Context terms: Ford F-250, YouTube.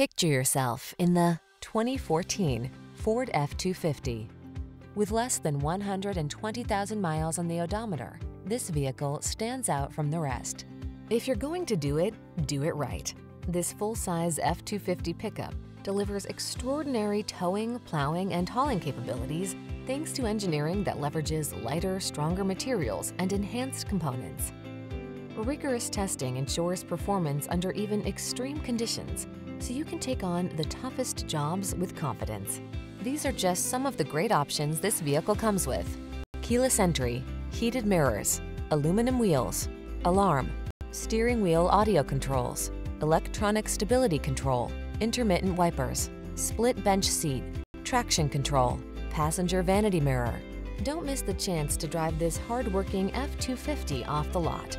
Picture yourself in the 2014 Ford F-250. With less than 120,000 miles on the odometer, this vehicle stands out from the rest. If you're going to do it right. This full-size F-250 pickup delivers extraordinary towing, plowing, and hauling capabilities thanks to engineering that leverages lighter, stronger materials and enhanced components. Rigorous testing ensures performance under even extreme conditions, so you can take on the toughest jobs with confidence. These are just some of the great options this vehicle comes with: keyless entry, heated mirrors, aluminum wheels, alarm, steering wheel audio controls, electronic stability control, intermittent wipers, split bench seat, traction control, passenger vanity mirror. Don't miss the chance to drive this hard-working F-250 off the lot.